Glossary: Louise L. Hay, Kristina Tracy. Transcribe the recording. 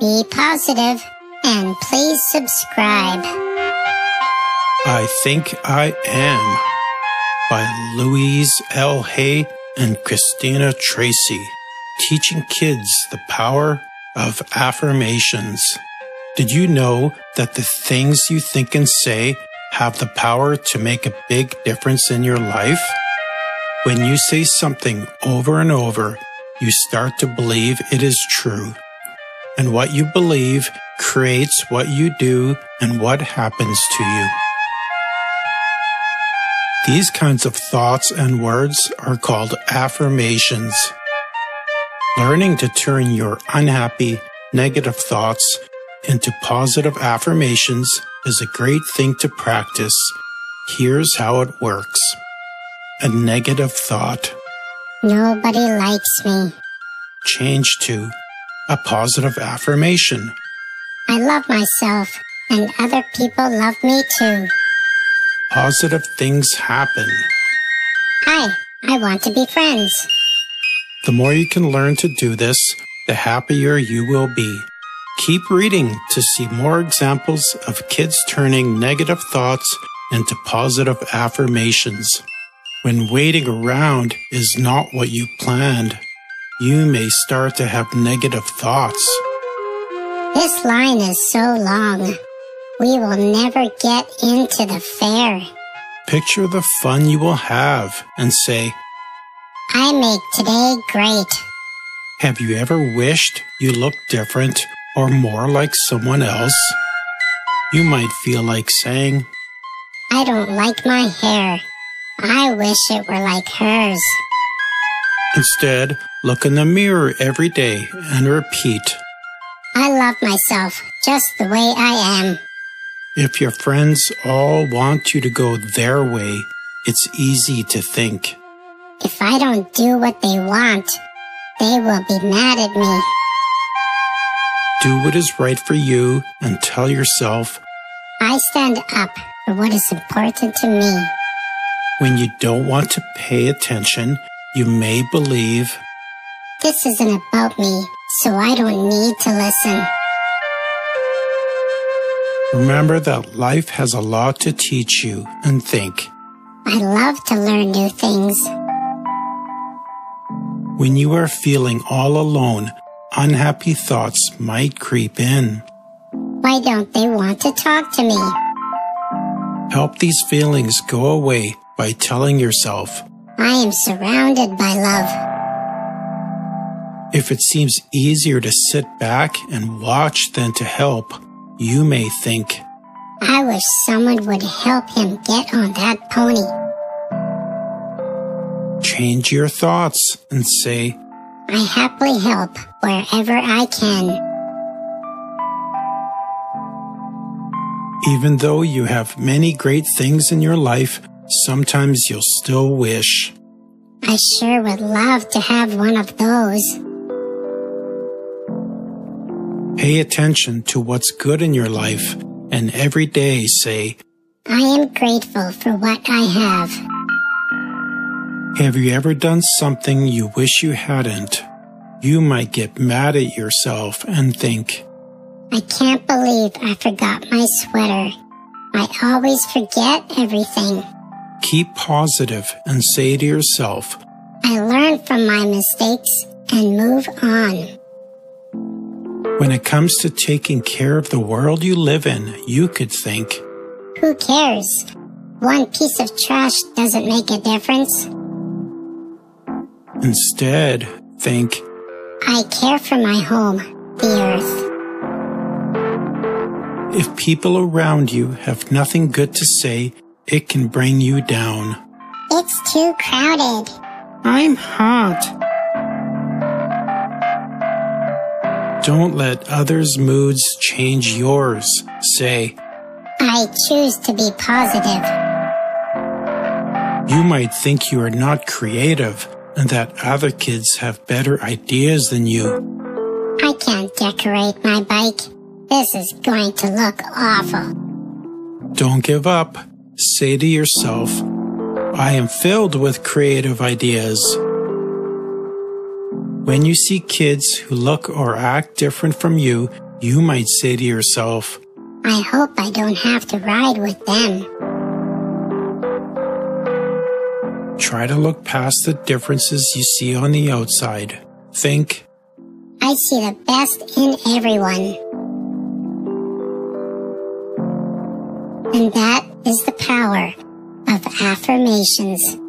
be positive, and please subscribe. I Think I Am by Louise L. Hay and Kristina Tracy, teaching kids the power of affirmations. Did you know that the things you think and say have the power to make a big difference in your life? When you say something over and over, you start to believe it is true. And what you believe creates what you do and what happens to you. These kinds of thoughts and words are called affirmations. Learning to turn your unhappy, negative thoughts into positive affirmations is a great thing to practice. Here's how it works. A negative thought. Nobody likes me. Change to a positive affirmation. I love myself, and other people love me too. Positive things happen. Hi, I want to be friends. The more you can learn to do this, the happier you will be. Keep reading to see more examples of kids turning negative thoughts into positive affirmations. When waiting around is not what you planned, you may start to have negative thoughts. This line is so long. We will never get into the fair. Picture the fun you will have and say, I make today great. Have you ever wished you looked different or more like someone else? You might feel like saying, I don't like my hair. I wish it were like hers. Instead, look in the mirror every day and repeat, I love myself just the way I am. If your friends all want you to go their way, it's easy to think, if I don't do what they want, they will be mad at me. Do what is right for you and tell yourself, I stand up for what is important to me. When you don't want to pay attention, you may believe, this isn't about me, so I don't need to listen. Remember that life has a lot to teach you, and think, I love to learn new things. When you are feeling all alone, unhappy thoughts might creep in. Why don't they want to talk to me? Help these feelings go away by telling yourself, I am surrounded by love. If it seems easier to sit back and watch than to help, you may think, I wish someone would help him get on that pony. Change your thoughts and say, I happily help wherever I can. Even though you have many great things in your life, sometimes you'll still wish, I sure would love to have one of those. Pay attention to what's good in your life and every day say, I am grateful for what I have. Have you ever done something you wish you hadn't? You might get mad at yourself and think, I can't believe I forgot my sweater. I always forget everything. Keep positive and say to yourself, I learn from my mistakes and move on. When it comes to taking care of the world you live in, you could think, who cares? One piece of trash doesn't make a difference. Instead, think, I care for my home, the earth. If people around you have nothing good to say, it can bring you down. It's too crowded. I'm hot. Don't let others' moods change yours. Say, I choose to be positive. You might think you are not creative and that other kids have better ideas than you. I can't decorate my bike. This is going to look awful. Don't give up. Say to yourself, I am filled with creative ideas. When you see kids who look or act different from you, You might say to yourself, I hope I don't have to ride with them. Try to look past the differences you see on the outside. Think, I see the best in everyone. And that is the power of affirmations.